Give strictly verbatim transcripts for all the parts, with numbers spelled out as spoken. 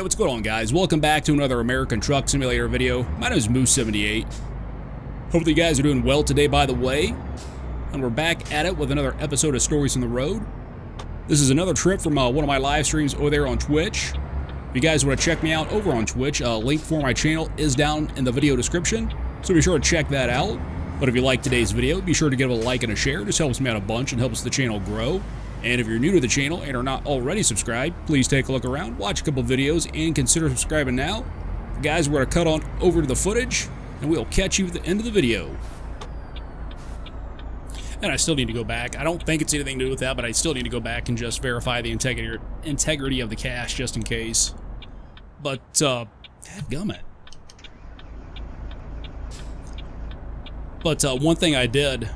Hey, what's going on, guys? Welcome back to another American Truck Simulator video. My name is Moose seventy-eight. Hopefully you guys are doing well today, by the way. And we're back at it with another episode of Stories from the Road. This is another trip from uh, one of my live streams over there on Twitch. If you guys want to check me out over on Twitch, a uh, link for my channel is down in the video description, so be sure to check that out. But if you like today's video, be sure to give it a like and a share. It just helps me out a bunch and helps the channel grow. And if you're new to the channel and are not already subscribed, please take a look around, watch a couple videos, and consider subscribing now. Guys, we're going to cut on over to the footage, and we'll catch you at the end of the video. And I still need to go back. I don't think it's anything to do with that, but I still need to go back and just verify the integrity integrity of the cache just in case. But, uh, dadgummit. But uh, one thing I did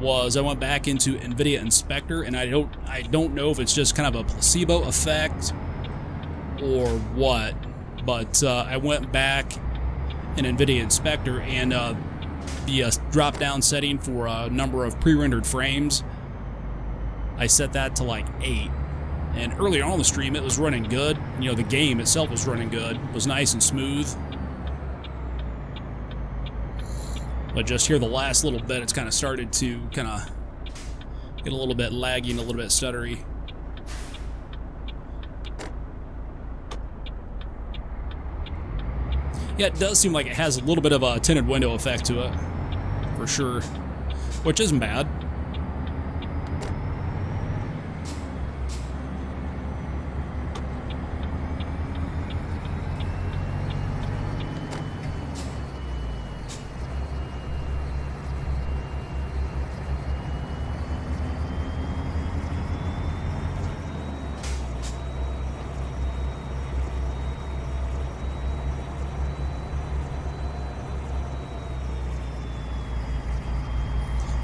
was I went back into Nvidia Inspector, and I don't I don't know if it's just kind of a placebo effect or what, but uh, I went back in Nvidia Inspector, and uh, the uh, drop-down setting for a uh, number of pre-rendered frames, I set that to like eight. And earlier on the stream, it was running good. You know, the game itself was running good. It was nice and smooth. But just here the last little bit, it's kind of started to kind of get a little bit laggy and a little bit stuttery. Yeah, it does seem like it has a little bit of a tinted window effect to it, for sure, which isn't bad.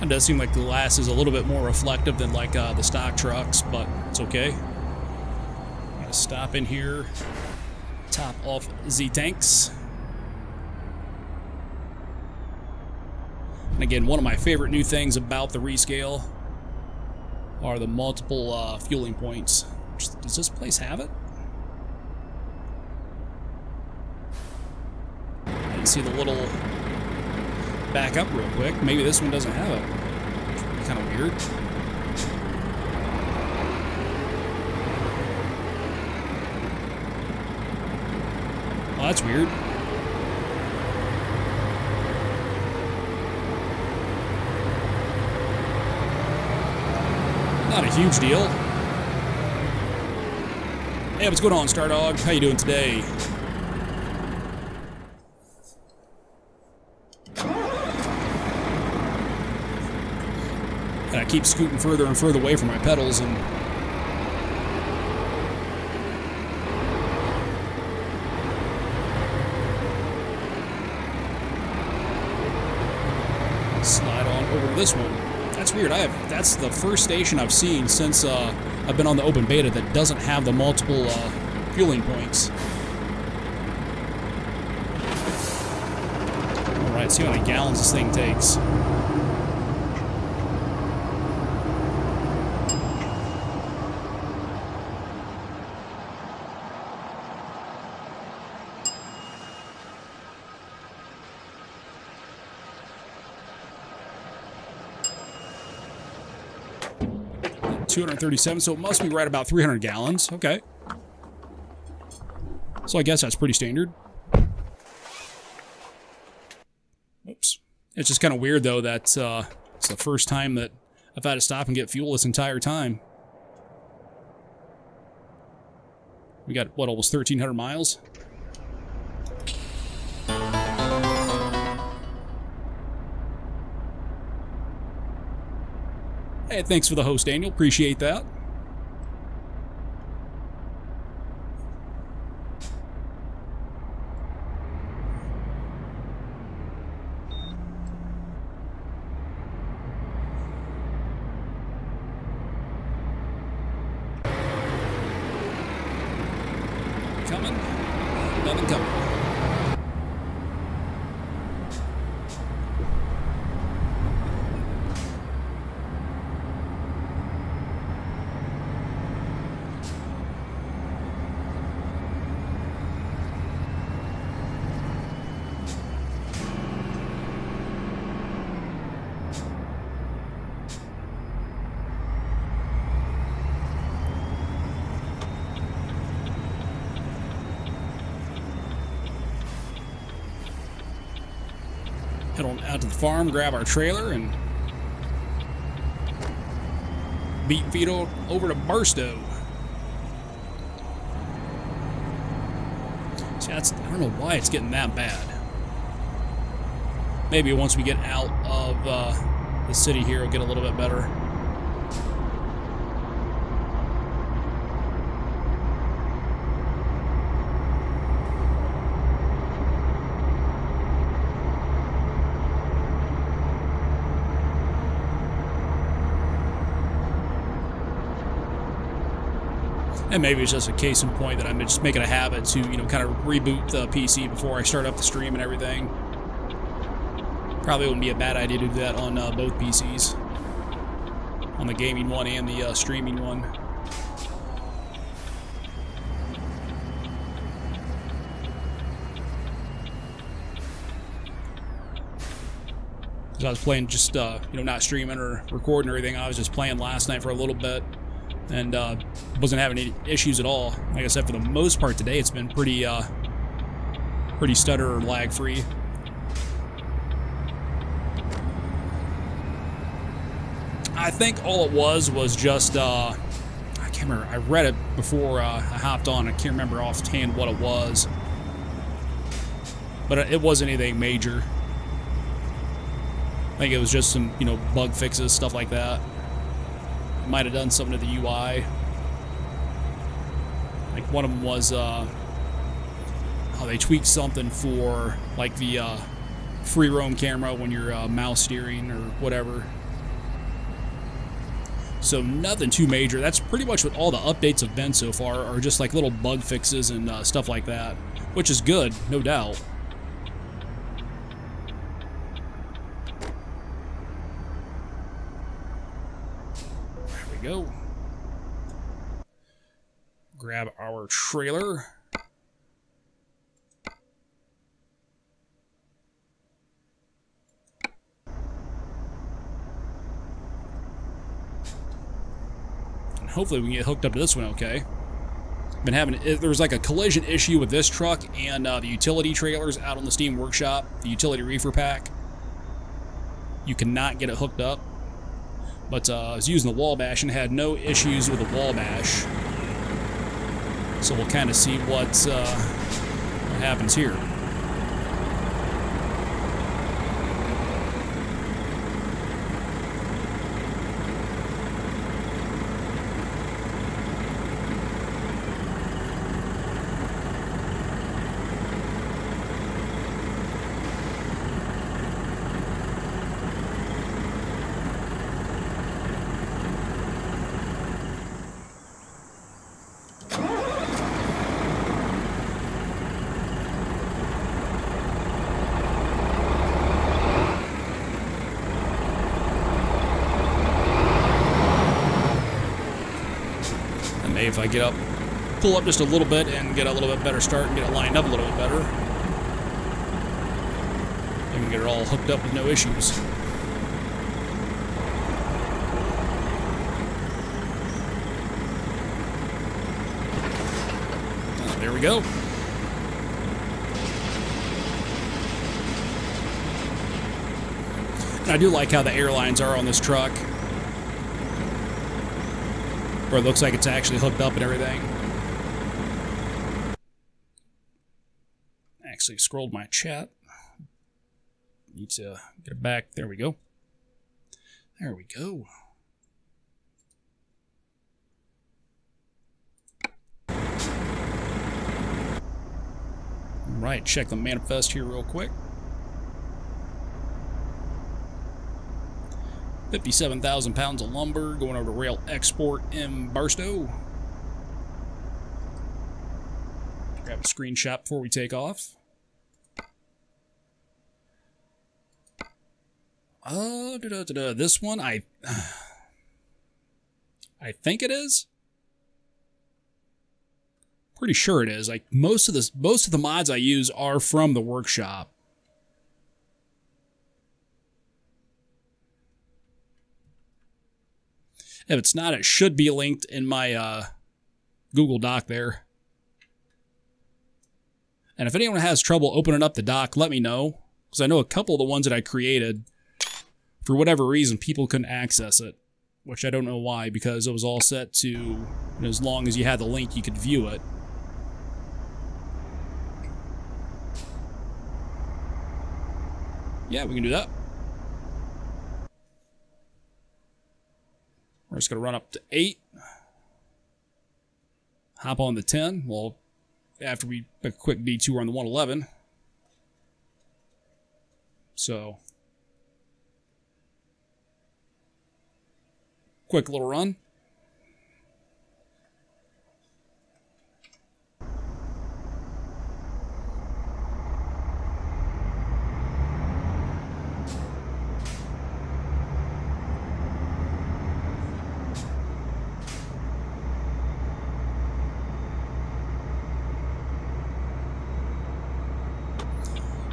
It does seem like the glass is a little bit more reflective than like uh, the stock trucks, but it's okay. I'm gonna stop in here, top off Z tanks. And again, one of my favorite new things about the rescale are the multiple uh, fueling points. Does this place have it? I didn't see the little back up real quick. Maybe this one doesn't have it. Kind of weird. Oh, that's weird. Not a huge deal. Hey, what's going on, Stardog? How you doing today? And I keep scooting further and further away from my pedals, and slide on over to this one. That's weird. I have that's the first station I've seen since uh, I've been on the open beta that doesn't have the multiple uh, fueling points. All right, see how many gallons this thing takes. two hundred thirty-seven, so it must be right about three hundred gallons. Okay. So I guess that's pretty standard. Oops. It's just kind of weird, though, that uh, it's the first time that I've had to stop and get fuel this entire time. We got, what, almost thirteen hundred miles? Hey, thanks for the host, Daniel. Appreciate that. Coming. Nothing coming. head on out to the farm, grab our trailer, and beat feet on over to Barstow. See, that's, I don't know why it's getting that bad. Maybe once we get out of uh, the city here, it'll get a little bit better. And maybe it's just a case in point that I'm just making a habit to, you know, kind of reboot the P C before I start up the stream and everything. Probably wouldn't be a bad idea to do that on uh, both P Cs. On the gaming one and the uh, streaming one. Because I was playing just, uh, you know, not streaming or recording or anything. I was just playing last night for a little bit. And uh, wasn't having any issues at all. Like I said, for the most part today, it's been pretty, uh, pretty stutter or lag free. I think all it was was just uh, I can't remember. I read it before uh, I hopped on. I can't remember offhand what it was, but it wasn't anything major. I think it was just some, you know, bug fixes, stuff like that. Might have done something to the U I. Like one of them was uh, how they tweaked something for like the uh, free roam camera when you're uh, mouse steering or whatever. So nothing too major. That's pretty much what all the updates have been so far, are just like little bug fixes and uh, stuff like that, which is good, no doubt. Go grab our trailer. And hopefully we can get hooked up to this one okay. Been having, there was like a collision issue with this truck and uh, the utility trailers out on the Steam workshop, the utility reefer pack. You cannot get it hooked up. But uh, I was using the Wabash and had no issues with the Wabash. So we'll kind of see what, uh, what happens here. If I get up, pull up just a little bit and get a little bit better start and get it lined up a little bit better, I can get it all hooked up with no issues. Oh, there we go. And I do like how the airlines are on this truck. Where it looks like it's actually hooked up and everything. Actually scrolled my chat. Need to get it back. There we go. There we go. All right, check the manifest here real quick. fifty-seven thousand pounds of lumber going over to rail export in Barstow. Grab a screenshot before we take off. Uh, da -da -da -da. This one, I, I think it is. Pretty sure it is. Like most of this, most of the mods I use are from the workshop. If it's not, it should be linked in my uh, Google Doc there. And if anyone has trouble opening up the doc, let me know. Because I know a couple of the ones that I created, for whatever reason, people couldn't access it. Which I don't know why, because it was all set to, you know, as long as you had the link, you could view it. Yeah, we can do that. We're just going to run up to eight. Hop on the ten. Well, after we make a quick detour on the one eleven. So, quick little run.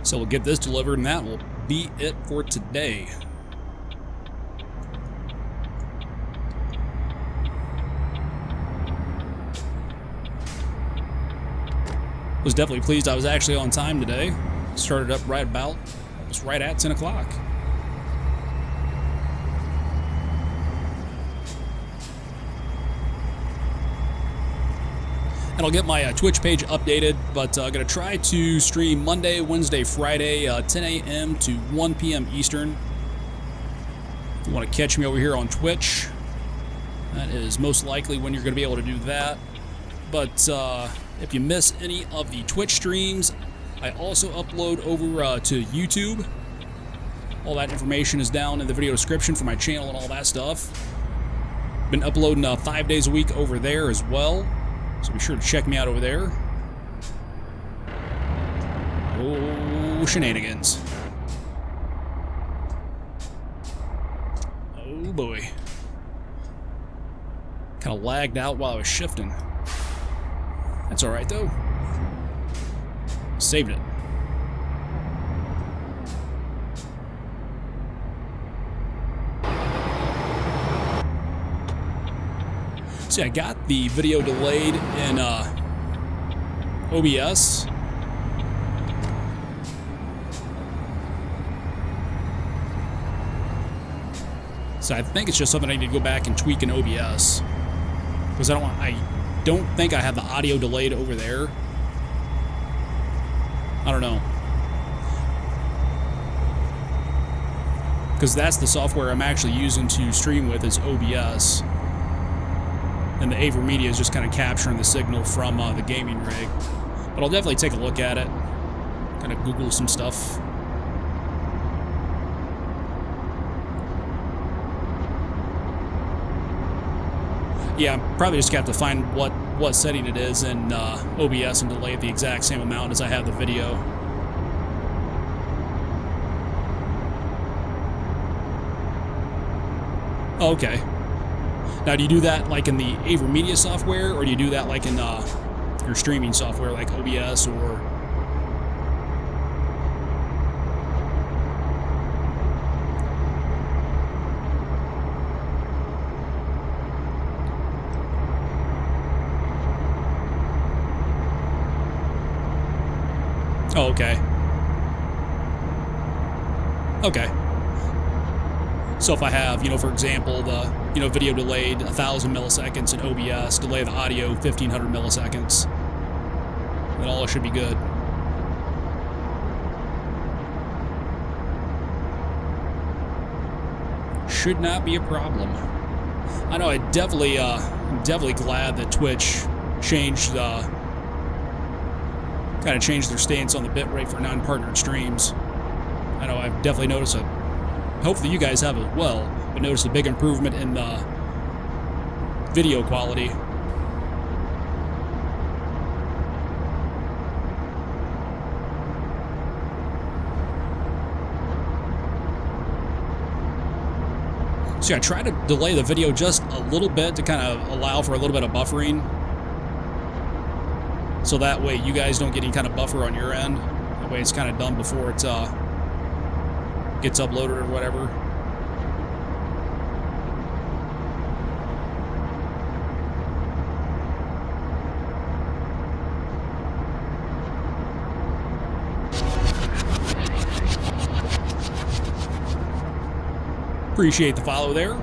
So we'll get this delivered, and that will be it for today. Was definitely pleased I was actually on time today. Started up right about, it was right at ten o'clock. And I'll get my uh, Twitch page updated, but I'm uh, going to try to stream Monday, Wednesday, Friday, uh, ten A M to one P M Eastern. If you want to catch me over here on Twitch, that is most likely when you're going to be able to do that. But uh, if you miss any of the Twitch streams, I also upload over uh, to YouTube. All that information is down in the video description for my channel and all that stuff. Been uploading uh, five days a week over there as well. So be sure to check me out over there. Oh, shenanigans. Oh boy. Kind of lagged out while I was shifting. That's alright though. Saved it. See, I got the video delayed in uh, O B S. So I think it's just something I need to go back and tweak in O B S. Because I don't want, I don't think I have the audio delayed over there. I don't know. Because that's the software I'm actually using to stream with, is O B S. And the AverMedia is just kind of capturing the signal from uh, the gaming rig. But I'll definitely take a look at it. Kind of Google some stuff. Yeah, I'm probably just going to have to find what, what setting it is in uh, O B S and delay it the exact same amount as I have the video. Oh, okay. Now, do you do that like in the AverMedia software, or do you do that like in uh, your streaming software like O B S or... Oh, okay. Okay. So if I have, you know, for example, the, you know, video delayed one thousand milliseconds in O B S, delay the audio fifteen hundred milliseconds, then all should be good. Should not be a problem. I know I definitely, uh, I'm definitely glad that Twitch changed, uh, kind of changed their stance on the bitrate for non-partnered streams. I know I've definitely noticed a... Hopefully you guys have as well, but notice a big improvement in the video quality. So yeah, I try to delay the video just a little bit to kind of allow for a little bit of buffering. So that way you guys don't get any kind of buffer on your end. That way it's kind of done before it's... Uh, gets uploaded or whatever. Appreciate the follow there.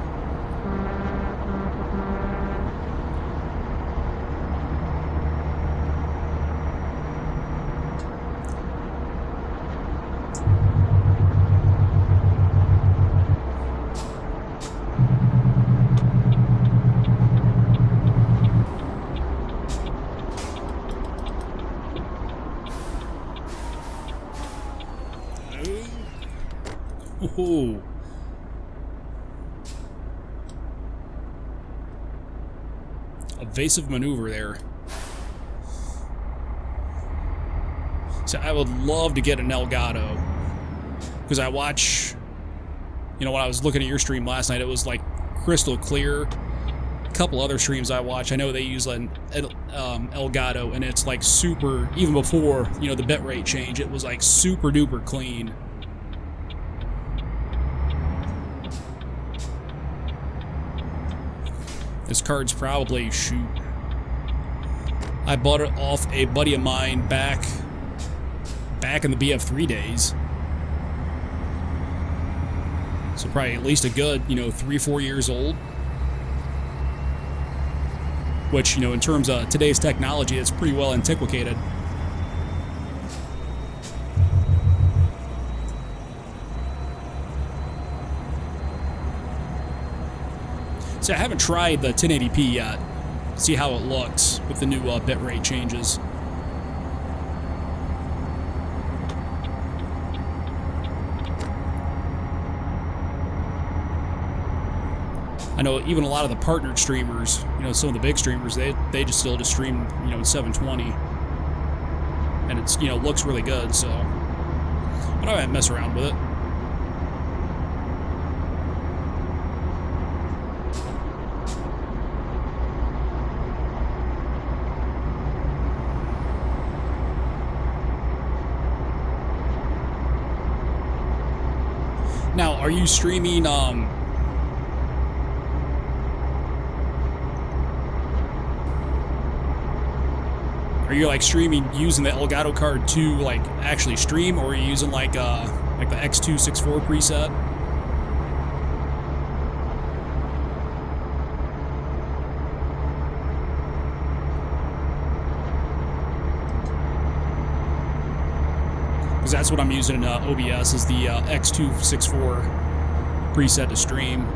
Ooh. Evasive maneuver there. So I would love to get an Elgato, because I watch, you know, when I was looking at your stream last night, it was like crystal clear. A couple other streams I watch, I know they use an um, Elgato, and it's like super, even before, you know, the bitrate change, it was like super duper clean. This card's probably, shoot, I bought it off a buddy of mine back, back in the B F three days. So probably at least a good, you know, three, four years old. Which, you know, in terms of today's technology, it's pretty well antiquated. I haven't tried the ten eighty p yet. See how it looks with the new uh, bitrate changes. I know even a lot of the partnered streamers, you know, some of the big streamers, they they just still just stream, you know, in seven twenty, and it's, you know, looks really good. So, but I might mess around with it. Now, are you streaming, um, are you like streaming using the Elgato card to like actually stream, or are you using like, uh, like the X two sixty-four preset? That's what I'm using in uh, O B S, is the uh, X two sixty-four preset to stream.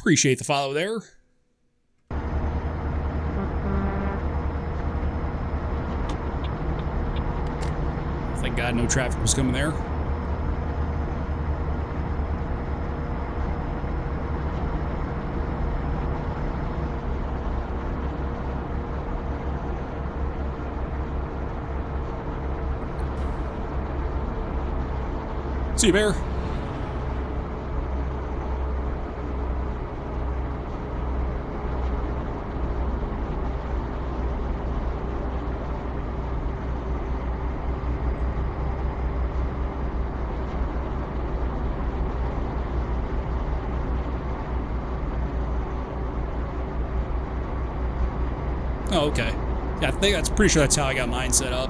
Appreciate the follow there. Thank God no traffic was coming there. See you, Bear. Oh, okay. Yeah, I think that's pretty sure that's how I got mine set up.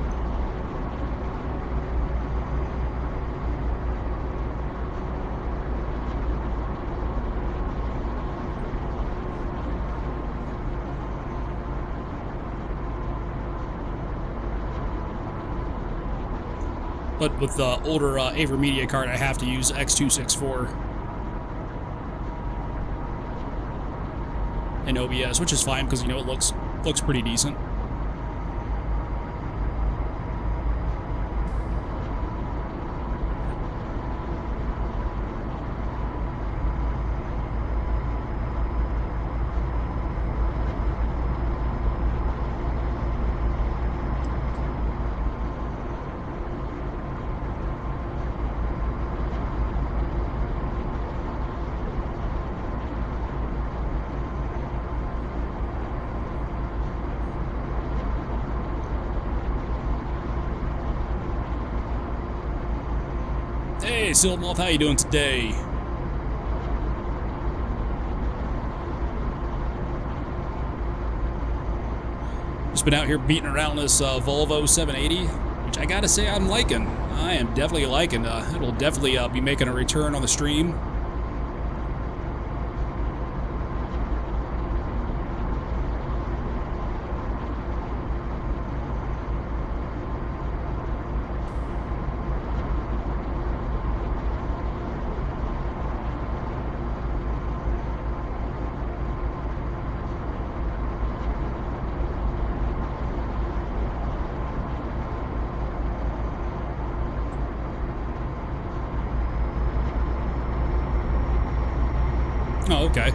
But with the older uh, AverMedia card, I have to use X two sixty-four. And O B S, which is fine because, you know, it looks looks pretty decent. Hey Sylvain, how you doing today? Just been out here beating around this uh, Volvo seven eighty, which I gotta say I'm liking. I am definitely liking. Uh, it'll definitely uh, be making a return on the stream. Oh, okay.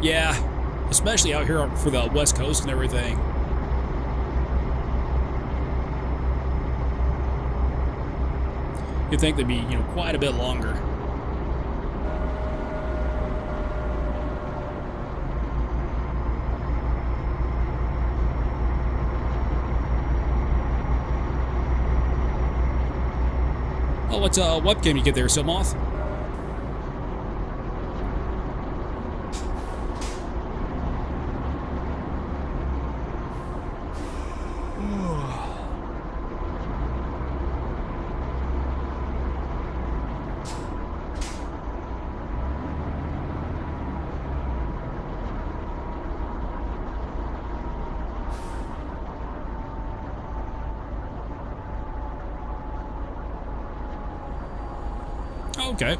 Yeah, especially out here for the West Coast and everything. You'd think they'd be, you know, quite a bit longer. Oh, what uh, webcam you get there, Silmoth? Okay.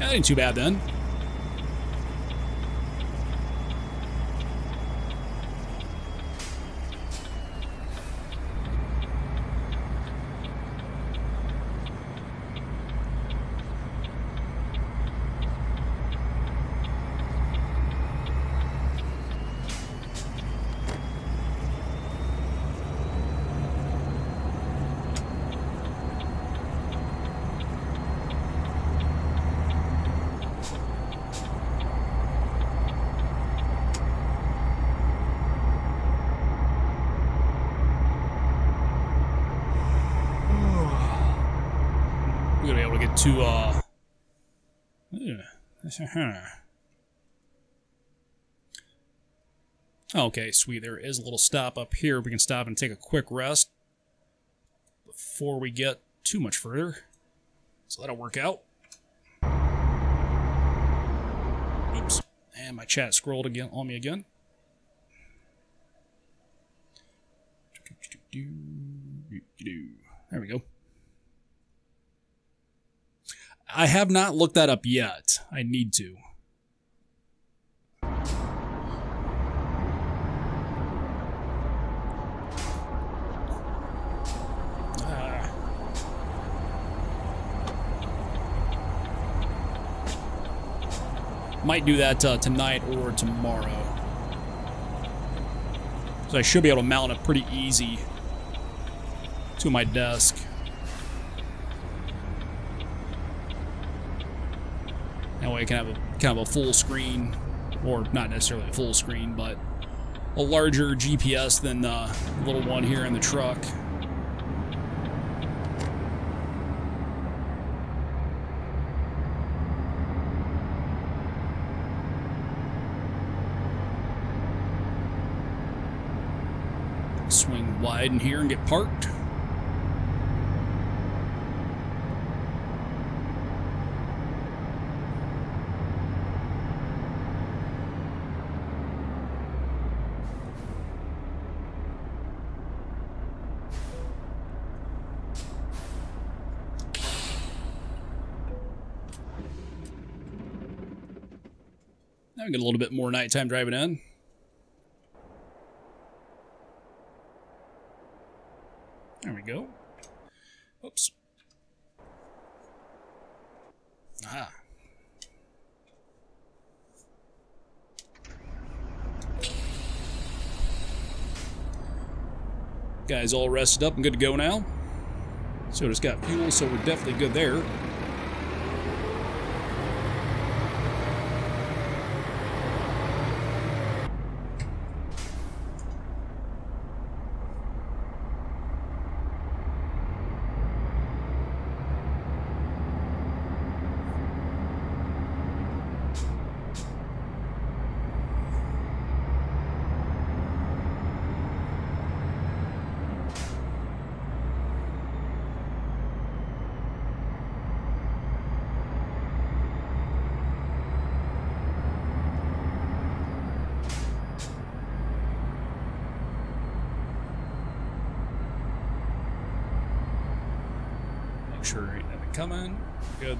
That ain't too bad then. To, uh, okay, sweet. There is a little stop up here. We can stop and take a quick rest before we get too much further. So that'll work out. Oops. And my chat scrolled again on me again. There we go. I have not looked that up yet. I need to. Uh. Might do that uh, tonight or tomorrow. So I should be able to mount it pretty easy to my desk. That way I can have a kind of a full screen, or not necessarily a full screen, but a larger G P S than the little one here in the truck. Swing wide in here and get parked. I get a little bit more nighttime driving in. There we go. Oops. Aha. Guys all rested up and good to go now. So it's got fuel, so we're definitely good there.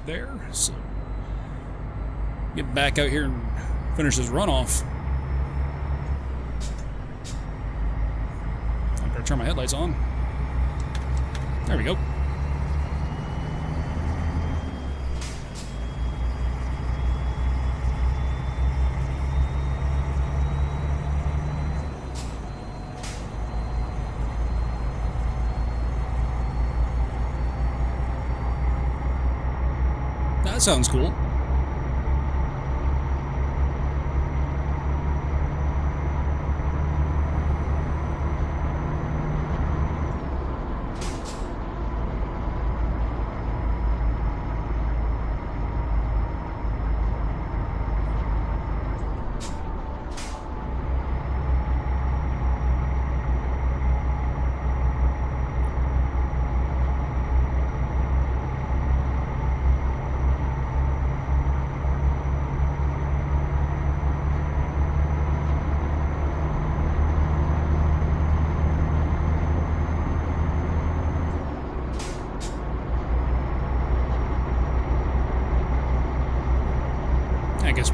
There, so get back out here and finish this runoff. I'm gonna turn my headlights on. There we go. Sounds cool.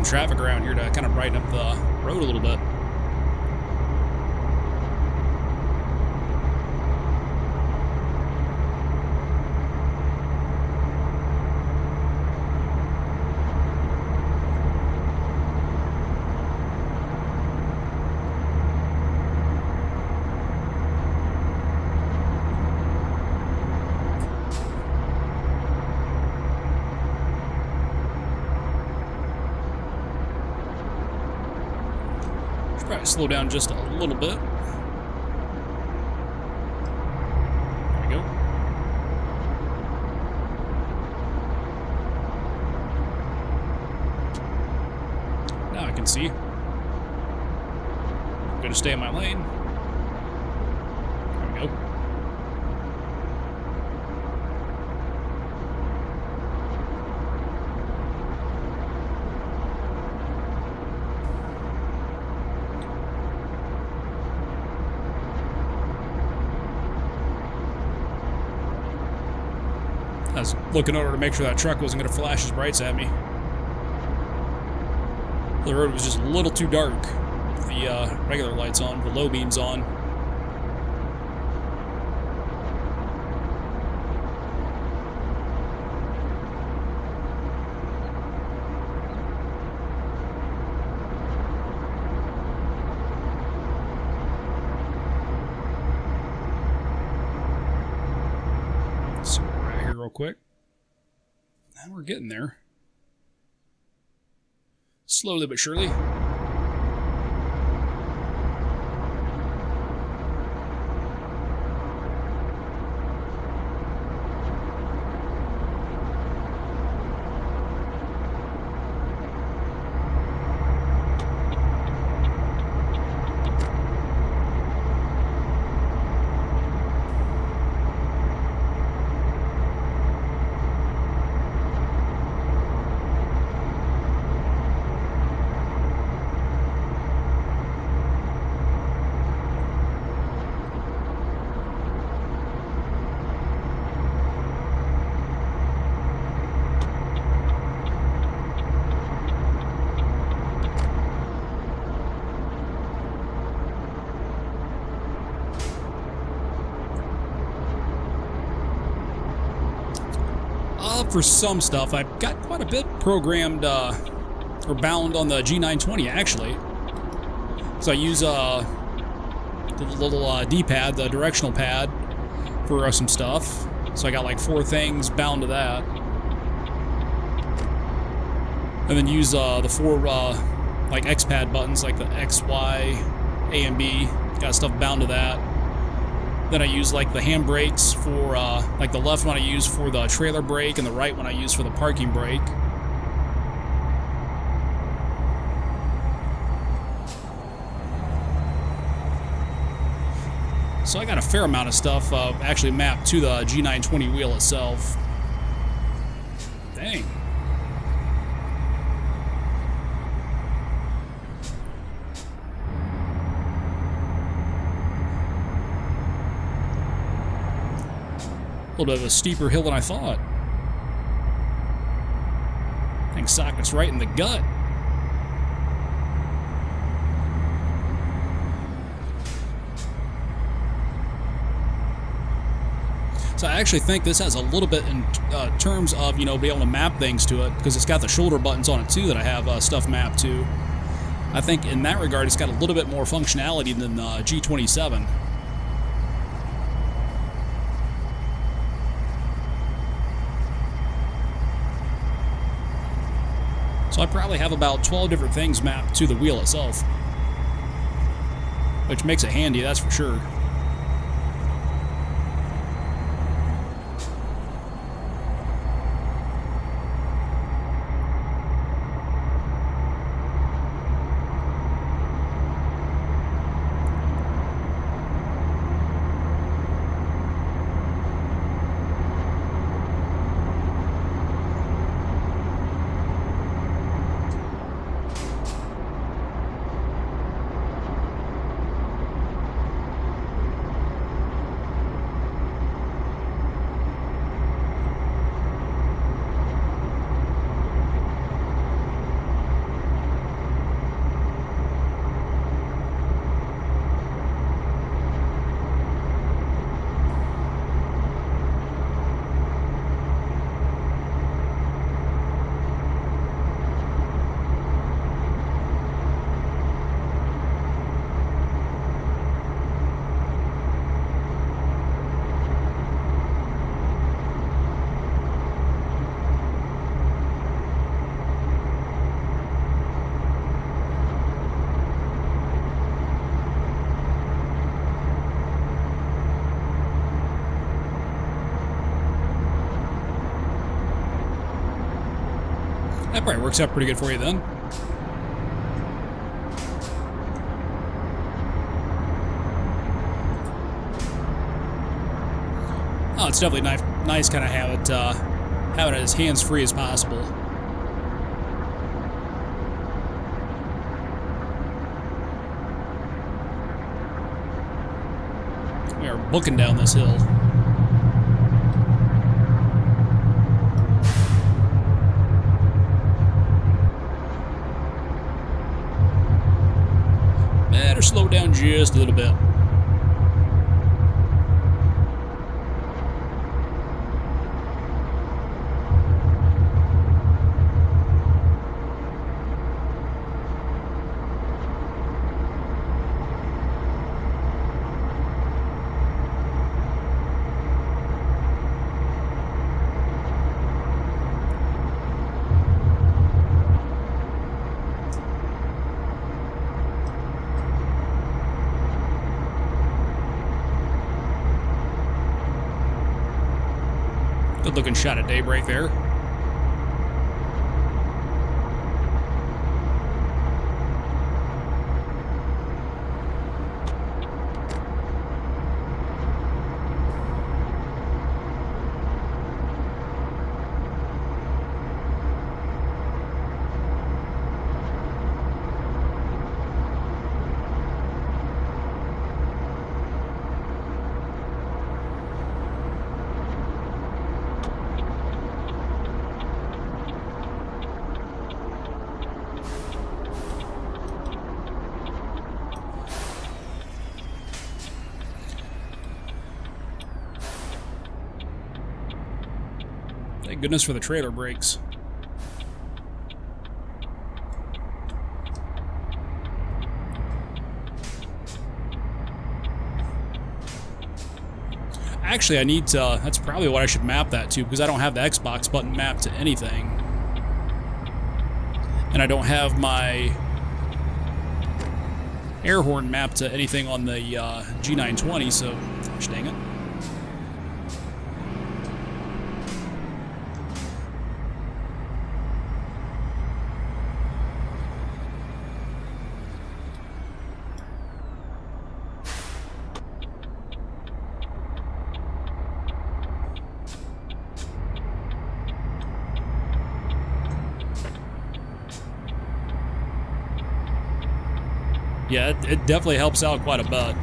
Traffic around here to kind of brighten up the road a little bit. Slow down just a little bit. There we go. Now I can see. I'm gonna stay in my lane. There we go. I was looking over to make sure that truck wasn't going to flash his brights at me. The road was just a little too dark with the uh, regular lights on, the low beams on. Quick. Now we're getting there. Slowly but surely. For some stuff, I've got quite a bit programmed uh, or bound on the G nine twenty actually. So I use uh, the little uh, D-pad, the directional pad, for uh, some stuff. So I got like four things bound to that. And then use uh, the four uh, like X-pad buttons, like the X, Y, A, and B. Got stuff bound to that. Then I use like the hand brakes for, uh, like the left one I use for the trailer brake and the right one I use for the parking brake. So I got a fair amount of stuff uh, actually mapped to the G nine twenty wheel itself. Dang. A little bit of a steeper hill than I thought. I think socket's right in the gut. So I actually think this has a little bit in uh, terms of, you know, be able to map things to it, because it's got the shoulder buttons on it too that I have uh, stuff mapped to. I think in that regard it's got a little bit more functionality than the uh, G twenty-seven. So I probably have about twelve different things mapped to the wheel itself, which makes it handy, that's for sure. That probably works out pretty good for you then. Oh, it's definitely nice, nice kind of have it, uh, have it as hands-free as possible. We are booking down this hill. Slow down just a little bit. Looking shot at daybreak there. Goodness for the trailer brakes. Actually, I need to, that's probably what I should map that to, because I don't have the Xbox button mapped to anything. And I don't have my air horn mapped to anything on the uh, G nine twenty, so gosh dang it. Yeah, it, it definitely helps out quite a bit.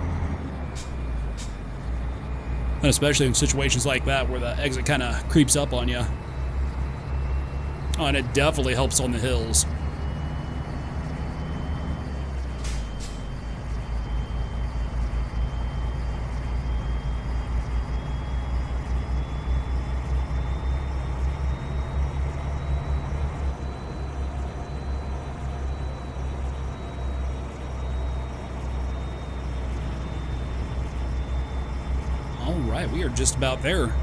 And especially in situations like that where the exit kind of creeps up on you. Oh, and it definitely helps on the hills. We are just about there.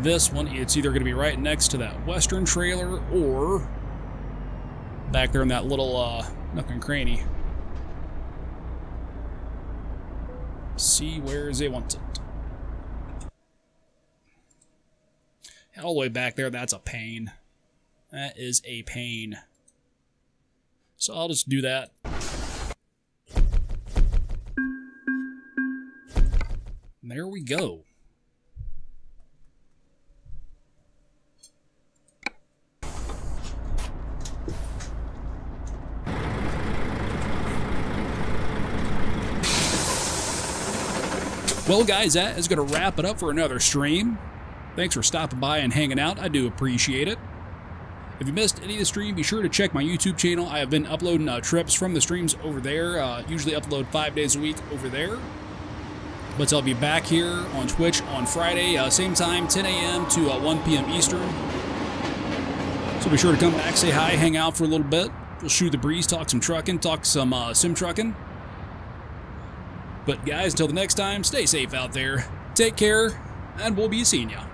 This one, it's either going to be right next to that western trailer or back there in that little uh, nook and cranny. See where they want it. All the way back there, that's a pain. That is a pain. So I'll just do that. And there we go. Well, guys, that is going to wrap it up for another stream. Thanks for stopping by and hanging out. I do appreciate it. If you missed any of the stream, be sure to check my YouTube channel. I have been uploading uh, trips from the streams over there. Uh, usually upload five days a week over there. But I'll be back here on Twitch on Friday, uh, same time, ten A M to uh, one P M Eastern. So be sure to come back, say hi, hang out for a little bit. We'll shoot the breeze, talk some trucking, talk some uh, sim trucking. But guys, until the next time, stay safe out there, take care, and we'll be seeing ya.